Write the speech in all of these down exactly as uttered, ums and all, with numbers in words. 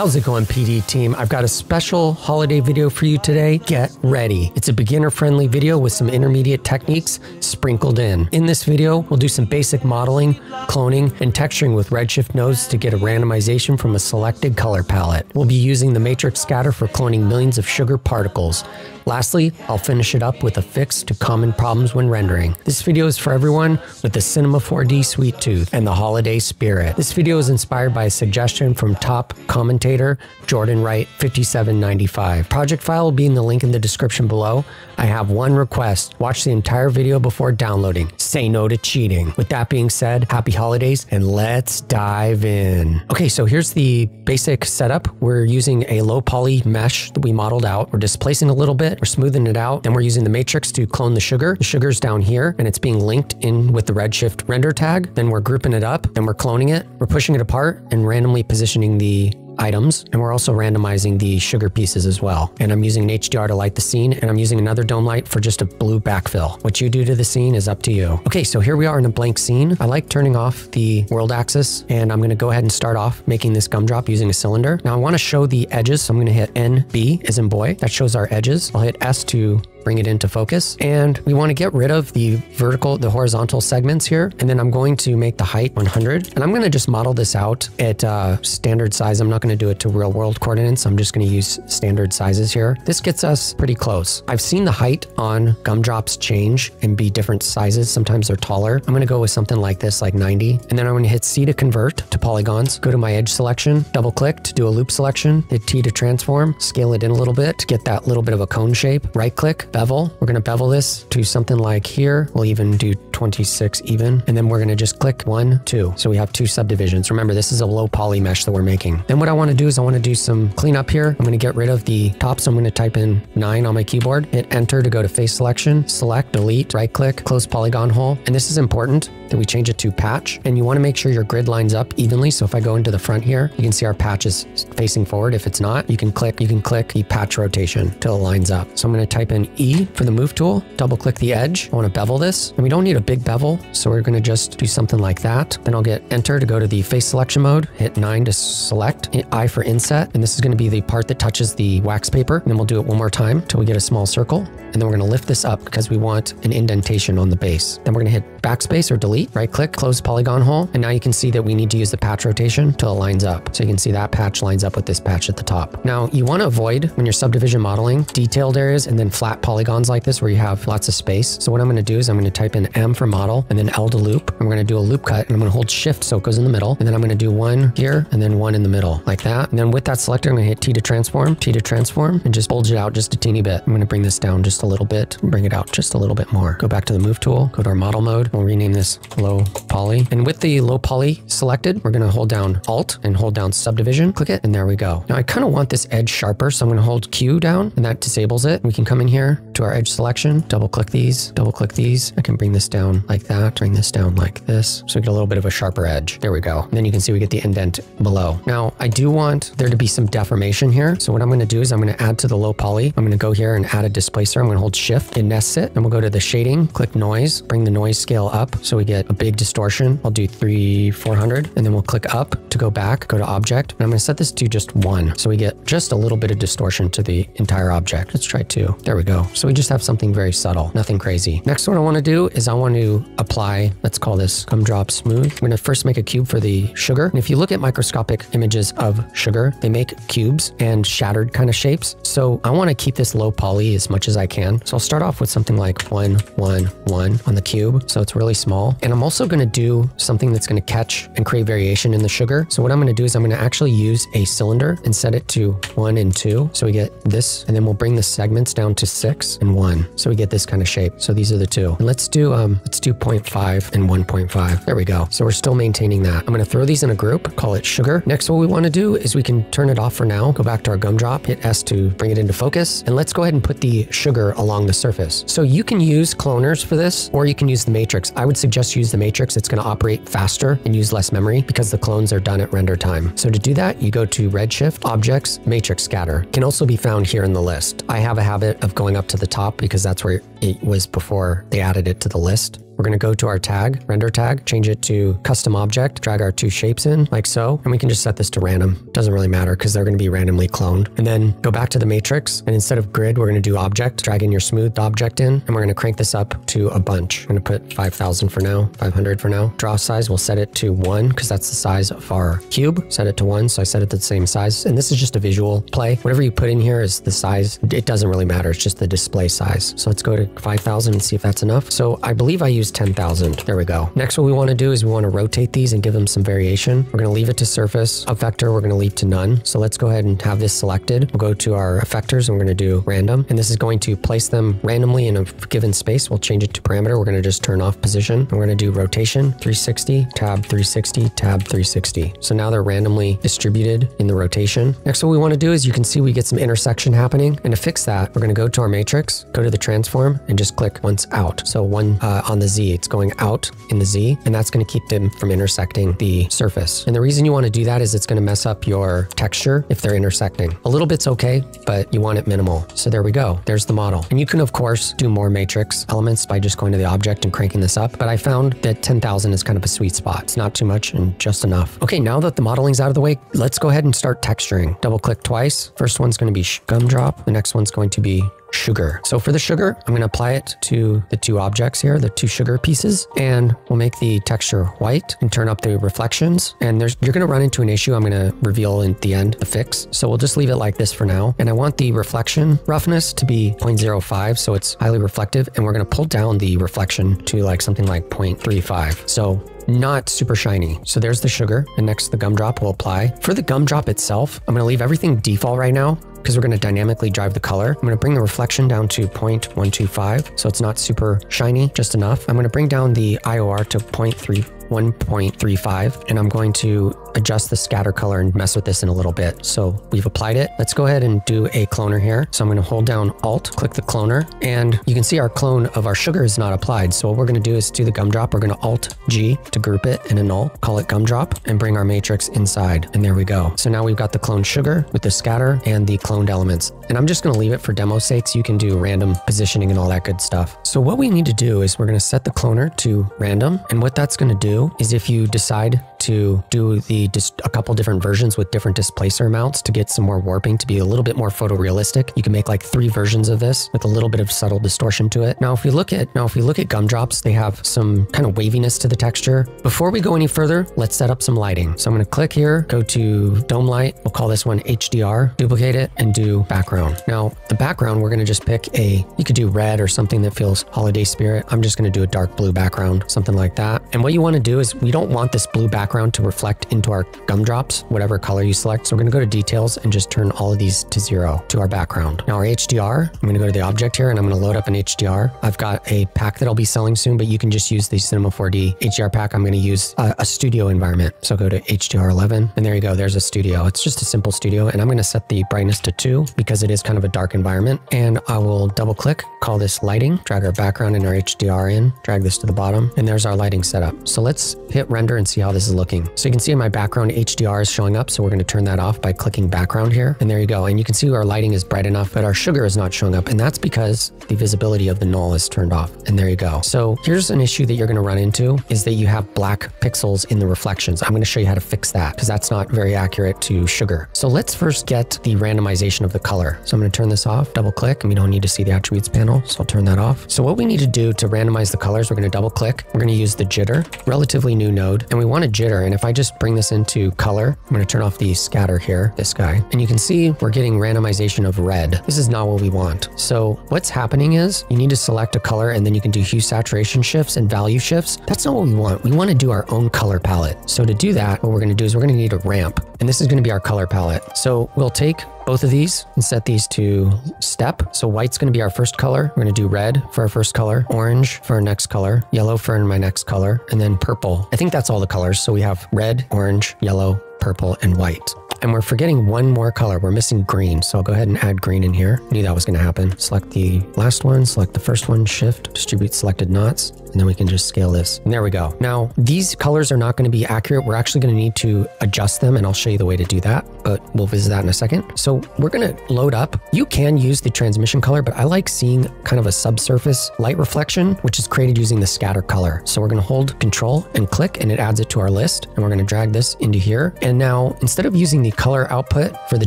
How's it going, P D team? I've got a special holiday video for you today. Get ready. It's a beginner-friendly video with some intermediate techniques sprinkled in. In this video, we'll do some basic modeling, cloning, and texturing with Redshift nodes to get a randomization from a selected color palette. We'll be using the Matrix scatter for cloning millions of sugar particles. Lastly, I'll finish it up with a fix to common problems when rendering. This video is for everyone with the Cinema four D sweet tooth and the holiday spirit. This video is inspired by a suggestion from top commentator Jordan Wright fifty-seven ninety-five. Project file will be in the link in the description below. I have one request. Watch the entire video before downloading. Say no to cheating. With that being said, happy holidays and let's dive in. Okay, so here's the basic setup. We're using a low poly mesh that we modeled out. We're displacing a little bit. We're smoothing it out. Then we're using the matrix to clone the sugar. The sugar's down here and it's being linked in with the Redshift render tag. Then we're grouping it up. Then we're cloning it. We're pushing it apart and randomly positioning the items. And we're also randomizing the sugar pieces as well. And I'm using an H D R to light the scene, and I'm using another dome light for just a blue backfill. What you do to the scene is up to you. Okay, so here we are in a blank scene. I like turning off the world axis, and I'm gonna go ahead and start off making this gumdrop using a cylinder. Now I wanna show the edges, so I'm gonna hit N B as in boy. That shows our edges. I'll hit S to bring it into focus. And we want to get rid of the vertical, the horizontal segments here. And then I'm going to make the height one hundred. And I'm going to just model this out at uh, standard size. I'm not going to do it to real world coordinates. I'm just going to use standard sizes here. This gets us pretty close. I've seen the height on gumdrops change and be different sizes. Sometimes they're taller. I'm going to go with something like this, like ninety. And then I'm going to hit C to convert to polygons. Go to my edge selection, double click to do a loop selection, hit T to transform, scale it in a little bit to get that little bit of a cone shape. Right click, bevel. We're going to bevel this to something like here. We'll even do twenty-six even. And then we're going to just click one, two. So we have two subdivisions. Remember, this is a low poly mesh that we're making. Then what I want to do is I want to do some cleanup here. I'm going to get rid of the top. So I'm going to type in nine on my keyboard, hit enter to go to face selection, select, delete, right click, close polygon hole. And this is important that we change it to patch. And you want to make sure your grid lines up evenly. So if I go into the front here, you can see our patch is facing forward. If it's not, you can click, you can click the patch rotation till it lines up. So I'm going to type in E for the move tool, double click the edge. I want to bevel this, and we don't need a big bevel. So we're going to just do something like that. Then I'll get enter to go to the face selection mode, hit nine to select, hit I for inset. And this is going to be the part that touches the wax paper. And then we'll do it one more time till we get a small circle. And then we're going to lift this up because we want an indentation on the base. Then we're going to hit backspace or delete, right click, close polygon hole. And now you can see that we need to use the patch rotation till it lines up. So you can see that patch lines up with this patch at the top. Now you want to avoid, when you're subdivision modeling, detailed areas and then flat polygons like this where you have lots of space. So what I'm going to do is I'm going to type in M for model and then L to loop. I'm going to do a loop cut and I'm going to hold shift so it goes in the middle. And then I'm going to do one here and then one in the middle like that. And then with that selector, I'm going to hit T to transform, T to transform, and just bulge it out just a teeny bit. I'm going to bring this down just a little bit, bring it out just a little bit more. Go back to the move tool, go to our model mode. We'll rename this low poly. And with the low poly selected, we're going to hold down Alt and hold down subdivision, click it, and there we go. Now I kind of want this edge sharper. So I'm going to hold Q down and that disables it. We can come in here to our edge selection, double click these, double click these. I can bring this down like that, bring this down like this. So we get a little bit of a sharper edge. There we go. And then you can see we get the indent below. Now I do want there to be some deformation here. So what I'm going to do is I'm going to add to the low poly. I'm going to go here and add a displacer. I'm going to hold shift and nest it. And we'll go to the shading, click noise, bring the noise scale up. So we get a big distortion. I'll do three, four hundred, and then we'll click up to go back, go to object. And I'm going to set this to just one. So we get just a little bit of distortion to the entire object. Let's try two. There we go. So we just have something very subtle, nothing crazy. Next, what I want to do is I want to apply, let's call this gumdrop smooth. I'm going to first make a cube for the sugar. And if you look at microscopic images of sugar, they make cubes and shattered kind of shapes. So I want to keep this low poly as much as I can. So I'll start off with something like one, one, one on the cube. So it's really small. And I'm also going to do something that's going to catch and create variation in the sugar. So what I'm going to do is I'm going to actually use a cylinder and set it to one and two. So we get this, and then we'll bring the segments down to six and one. So we get this kind of shape. So these are the two. And let's do, um, let's do zero point five and one point five. There we go. So we're still maintaining that. I'm going to throw these in a group, call it sugar. Next, what we want to do is we can turn it off for now. Go back to our gumdrop, hit S to bring it into focus. And let's go ahead and put the sugar along the surface. So you can use cloners for this, or you can use the matrix. I would suggest you use the matrix. It's going to operate faster and use less memory because the clones are done at render time. So to do that, you go to Redshift, Objects, Matrix Scatter. Can also be found here in the list. I have a habit of going up to the top because that's where it was before they added it to the list. We're going to go to our tag, render tag, change it to custom object, drag our two shapes in like so, and we can just set this to random. Doesn't really matter because they're going to be randomly cloned. And then go back to the matrix, and instead of grid, we're going to do object, drag in your smoothed object in, and we're going to crank this up to a bunch. I'm going to put five thousand for now, five hundred for now. Draw size, we'll set it to one because that's the size of our cube. Set it to one, so I set it to the same size. And this is just a visual play. Whatever you put in here is the size. It doesn't really matter. It's just the display size. So let's go to five thousand and see if that's enough. So I believe I used ten thousand. There we go. Next, what we want to do is we want to rotate these and give them some variation. We're going to leave it to surface. Effector, we're going to leave to none. So let's go ahead and have this selected. We'll go to our effectors and we're going to do random. And this is going to place them randomly in a given space. We'll change it to parameter. We're going to just turn off position. And we're going to do rotation, three sixty, tab three sixty, tab three sixty. So now they're randomly distributed in the rotation. Next, what we want to do is you can see we get some intersection happening. And to fix that, we're going to go to our matrix, go to the transform, and just click once out. So one uh, on the Z, it's going out in the Z, and that's going to keep them from intersecting the surface. And the reason you want to do that is it's going to mess up your texture if they're intersecting. A little bit's okay, but you want it minimal. So there we go. There's the model. And you can, of course, do more matrix elements by just going to the object and cranking this up. But I found that ten thousand is kind of a sweet spot. It's not too much and just enough. Okay, now that the modeling's out of the way, let's go ahead and start texturing. Double click twice. First one's going to be gumdrop. The next one's going to be sugar. So for the sugar, I'm going to apply it to the two objects here, the two sugar pieces, and we'll make the texture white and turn up the reflections. And there's, you're going to run into an issue I'm going to reveal at the end, the fix. So we'll just leave it like this for now. And I want the reflection roughness to be zero point zero five, so it's highly reflective. And we're going to pull down the reflection to like something like zero point three five. So not super shiny. So there's the sugar, and next the gumdrop we'll apply. For the gumdrop itself, I'm going to leave everything default right now because we're going to dynamically drive the color. I'm going to bring the reflection down to zero point one two five, so it's not super shiny, just enough. I'm going to bring down the I O R to zero point three one point three five, and I'm going to adjust the scatter color and mess with this in a little bit. So we've applied it. Let's go ahead and do a cloner here. So I'm going to hold down Alt, click the cloner, and you can see our clone of our sugar is not applied. So what we're going to do is do the gumdrop. We're going to Alt G to group it and annul, call it gumdrop, and bring our matrix inside. And there we go. So now we've got the cloned sugar with the scatter and the cloned elements. And I'm just going to leave it for demo's sake. So you can do random positioning and all that good stuff. So what we need to do is we're going to set the cloner to random. And what that's going to do is if you decide to do the just a couple different versions with different displacer amounts to get some more warping to be a little bit more photorealistic. You can make like three versions of this with a little bit of subtle distortion to it. Now, if we look at now if we look at gumdrops, they have some kind of waviness to the texture. Before we go any further, let's set up some lighting. So I'm going to click here, go to dome light. We'll call this one H D R, duplicate it, and do background. Now the background, we're going to just pick a, you could do red or something that feels holiday spirit. I'm just going to do a dark blue background, something like that. And what you want to do is we don't want this blue background to reflect into our gumdrops, whatever color you select. So we're going to go to details and just turn all of these to zero to our background. Now our H D R, I'm going to go to the object here and I'm going to load up an H D R. I've got a pack that I'll be selling soon, but you can just use the Cinema four D H D R pack. I'm going to use a, a studio environment. So go to H D R eleven and there you go. There's a studio. It's just a simple studio. And I'm going to set the brightness to two because it is kind of a dark environment. And I will double click, call this lighting, drag our background and our H D R in, drag this to the bottom, and there's our lighting setup. So let's hit render and see how this is looking. So you can see my background H D R is showing up. So we're going to turn that off by clicking background here. And there you go. And you can see our lighting is bright enough, but our sugar is not showing up. And that's because the visibility of the null is turned off. And there you go. So here's an issue that you're going to run into is that you have black pixels in the reflections. I'm going to show you how to fix that because that's not very accurate to sugar. So let's first get the randomization of the color. So I'm going to turn this off, double click, and we don't need to see the attributes panel. So I'll turn that off. So what we need to do to randomize the colors, we're going to double click. We're going to use the jitter, relatively new node, and we want a jitter. And if I just bring this into color, I'm going to turn off the scatter here, this guy, and you can see we're getting randomization of red. This is not what we want. So what's happening is you need to select a color and then you can do hue saturation shifts and value shifts. That's not what we want. We want to do our own color palette. So to do that, what we're going to do is we're going to need a ramp, and this is going to be our color palette. So we'll take both of these and set these to step. So white's going to be our first color. We're going to do red for our first color, orange for our next color, yellow for my next color, and then purple. I think that's all the colors. So we have red, orange, yellow, purple, and white. And we're forgetting one more color. We're missing green. So I'll go ahead and add green in here. Knew that was going to happen. Select the last one, select the first one, shift, distribute selected knots, and then we can just scale this. And there we go. Now, these colors are not going to be accurate. We're actually going to need to adjust them, and I'll show you the way to do that, but we'll visit that in a second. So we're going to load up. You can use the transmission color, but I like seeing kind of a subsurface light reflection, which is created using the scatter color. So we're going to hold control and click, and it adds it to our list. And we're going to drag this into here. And now, instead of using the color output for the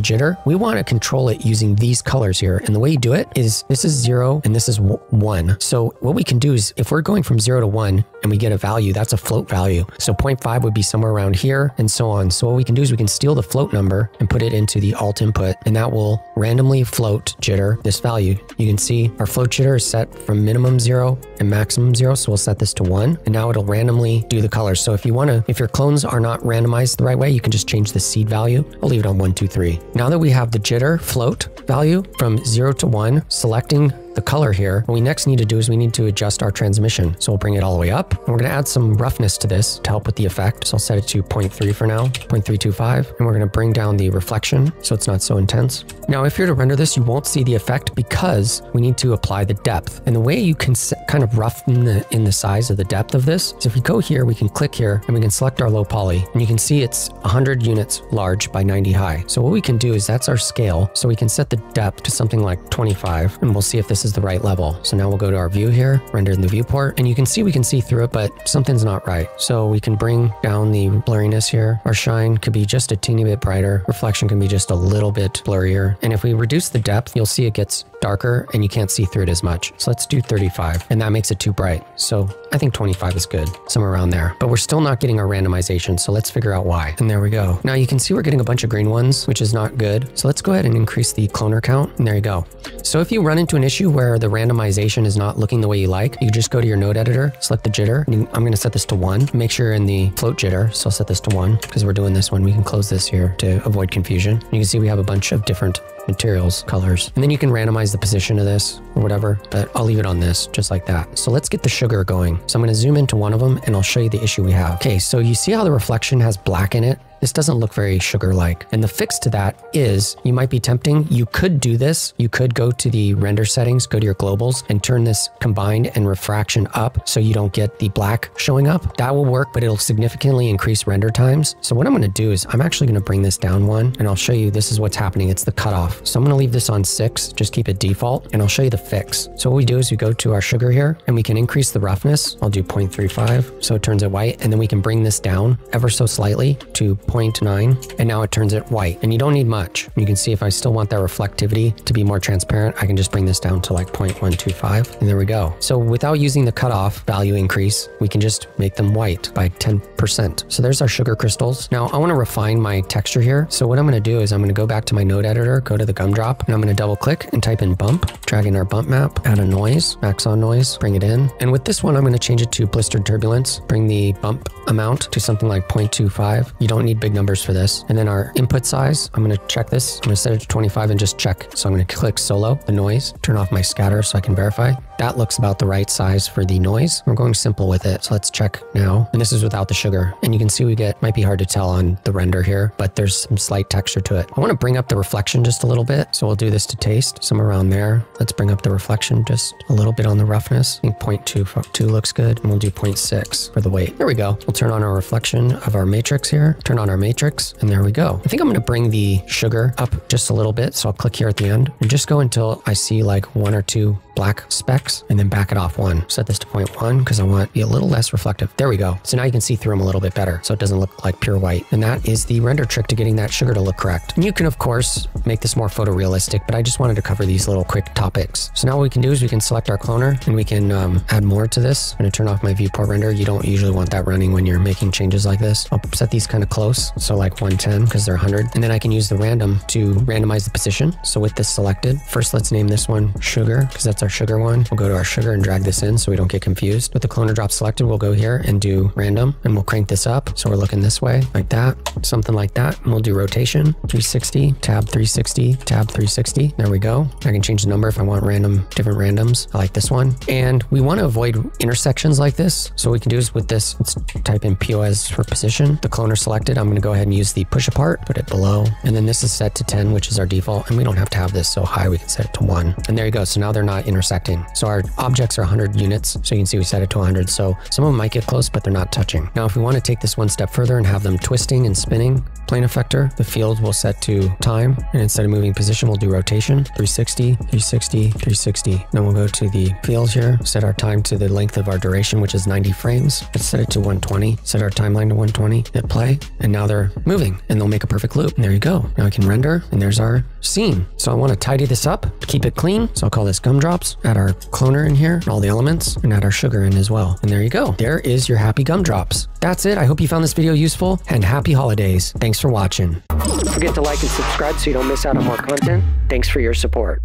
jitter, we want to control it using these colors here. And the way you do it is this is zero and this is one. So what we can do is if we're going from zero to one and we get a value, that's a float value. So zero point five would be somewhere around here and so on. So what we can do is we can steal the float number and put it into the alt input, and that will randomly float jitter this value. You can see our float jitter is set from minimum zero and maximum zero. So we'll set this to one, and now it'll randomly do the colors. So if you want to, if your clones are not randomized the right way, you can just change the seed value. I'll leave it on one, two, three. Now that we have the jitter float value from zero to one, selecting the color here, what we next need to do is we need to adjust our transmission. So we'll bring it all the way up, and we're going to add some roughness to this to help with the effect. So I'll set it to zero point three for now, zero point three two five, and we're going to bring down the reflection so it's not so intense. Now, if you're to render this, you won't see the effect because we need to apply the depth. And the way you can set, kind of roughen the, in the size of the depth of this is if we go here, we can click here and we can select our low poly, and you can see it's one hundred units large by ninety high. So what we can do is that's our scale. So we can set the depth to something like twenty-five, and we'll see if this is the right level. So now we'll go to our view here, render in the viewport, and you can see we can see through it, but something's not right. So we can bring down the blurriness here. Our shine could be just a teeny bit brighter. Reflection can be just a little bit blurrier. And if we reduce the depth, you'll see it gets darker and you can't see through it as much. So let's do thirty-five, and that makes it too bright. So I think twenty-five is good, somewhere around there, but we're still not getting our randomization. So let's figure out why. And there we go. Now you can see we're getting a bunch of green ones, which is not good. So let's go ahead and increase the cloner count. And there you go. So if you run into an issue where the randomization is not looking the way you like, you just go to your node editor, select the jitter. And I'm going to set this to one. Make sure you're in the float jitter. So I'll set this to one because we're doing this one. We can close this here to avoid confusion. And you can see we have a bunch of different materials, colors, and then you can randomize the position of this or whatever, but I'll leave it on this just like that. So let's get the sugar going. So I'm going to zoom into one of them and I'll show you the issue we have. Okay, so you see how the reflection has black in it? This doesn't look very sugar-like. And the fix to that is, you might be tempting, you could do this. You could go to the render settings, go to your globals and turn this combined and refraction up so you don't get the black showing up. That will work, but it'll significantly increase render times. So what I'm gonna do is I'm actually gonna bring this down one, and I'll show you this is what's happening. It's the cutoff. So I'm gonna leave this on six, just keep it default, and I'll show you the fix. So what we do is we go to our sugar here and we can increase the roughness. I'll do zero point three five so it turns it white, and then we can bring this down ever so slightly to zero point nine, and now it turns it white, and you don't need much. You can see if I still want that reflectivity to be more transparent, I can just bring this down to like zero point one two five, and there we go. So without using the cutoff value increase, we can just make them white by ten percent. So there's our sugar crystals. Now I want to refine my texture here. So what I'm going to do is I'm going to go back to my node editor, go to the gumdrop, and I'm going to double click and type in bump, drag in our bump map, add a noise, maxon noise, bring it in. And with this one, I'm going to change it to blistered turbulence, bring the bump amount to something like zero point two five. You don't need big numbers for this. And then our input size, I'm going to check this. I'm going to set it to twenty-five and just check. So I'm going to click solo, the noise, turn off my scatter so I can verify. That looks about the right size for the noise. We're going simple with it. So let's check now. And this is without the sugar. And you can see we get, might be hard to tell on the render here, but there's some slight texture to it. I want to bring up the reflection just a little bit. So we'll do this to taste, somewhere around there. Let's bring up the reflection just a little bit on the roughness. I think zero point two two looks good. And we'll do zero point six for the weight. There we go. We'll turn on our reflection of our matrix here. Turn on our matrix, and there we go. I think I'm going to bring the sugar up just a little bit. So I'll click here at the end and just go until I see like one or two black specks, and then back it off one. Set this to zero point one because I want it to be a little less reflective. There we go. So now you can see through them a little bit better. So it doesn't look like pure white. And that is the render trick to getting that sugar to look correct. And you can of course make this more photorealistic, but I just wanted to cover these little quick topics. So now what we can do is we can select our cloner and we can um, add more to this. I'm going to turn off my viewport render. You don't usually want that running when you're making changes like this. I'll set these kind of close. So like one ten because they're one hundred. And then I can use the random to randomize the position. So with this selected, first let's name this one sugar because that's our sugar one. We'll go to our sugar and drag this in so we don't get confused. With the cloner drop selected, we'll go here and do random, and we'll crank this up. So we're looking this way, like that, something like that. And we'll do rotation, three sixty, tab three sixty, tab three sixty. There we go. I can change the number if I want random, different randoms. I like this one. And we want to avoid intersections like this. So what we can do is with this, let's type in P O S for position. The cloner selected, I'm going to go ahead and use the push apart, put it below. And then this is set to ten, which is our default. And we don't have to have this so high. We can set it to one. And there you go. So now they're not in intersecting. So our objects are one hundred units. So you can see we set it to one hundred. So some of them might get close, but they're not touching. Now, if we want to take this one step further and have them twisting and spinning, plane effector, the field will set to time. And instead of moving position, we'll do rotation, three sixty, three sixty, three sixty. Then we'll go to the field here, set our time to the length of our duration, which is ninety frames. Let's set it to one twenty, set our timeline to one twenty, hit play. And now they're moving and they'll make a perfect loop. And there you go. Now we can render and there's our scene. So I want to tidy this up, keep it clean. So I'll call this gumdrops, add our cloner in here, all the elements, and add our sugar in as well. And there you go. There is your happy gumdrops. That's it. I hope you found this video useful and happy holidays. Thanks for watching. Don't forget to like and subscribe so you don't miss out on more content. Thanks for your support.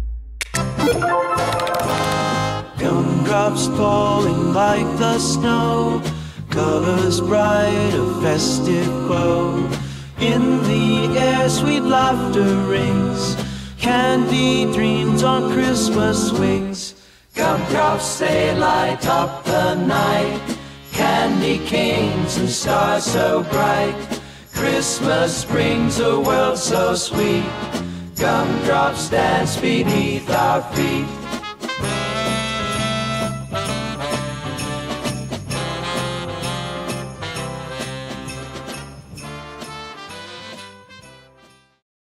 Gumdrops falling like the snow, colors bright, a festive glow. In the air, sweet laughter rings, candy dreams on Christmas wings. Gumdrops, they light up the night, candy canes and stars so bright. Christmas brings a world so sweet, gumdrops dance beneath our feet.